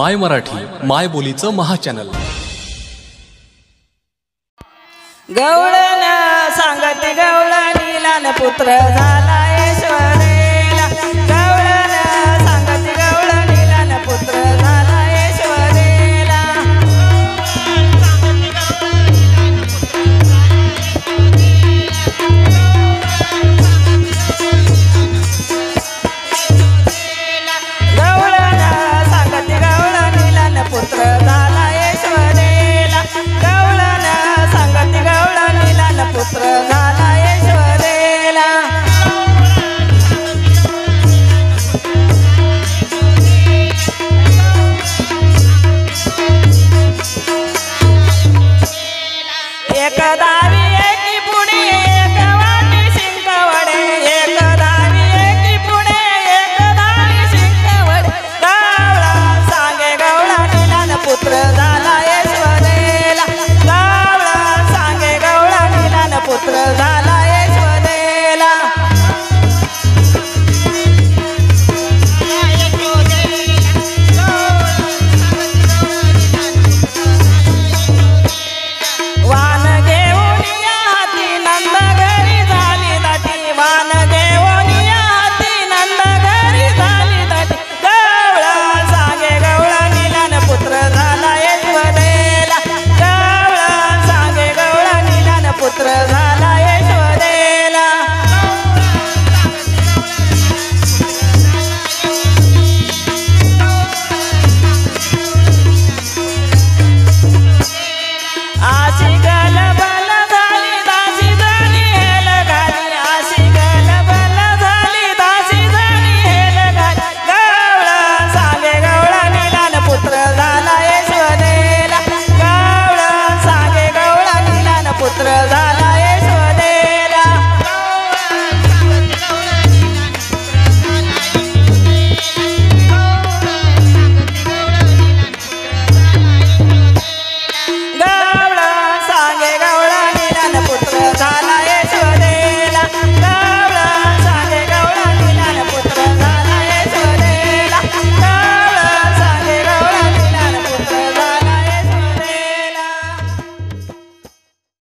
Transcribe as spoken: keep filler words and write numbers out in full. My Marathi माय बोलीचं महाचॅनल। गवळण सांगते गवळणी लहान पुत्र झाला।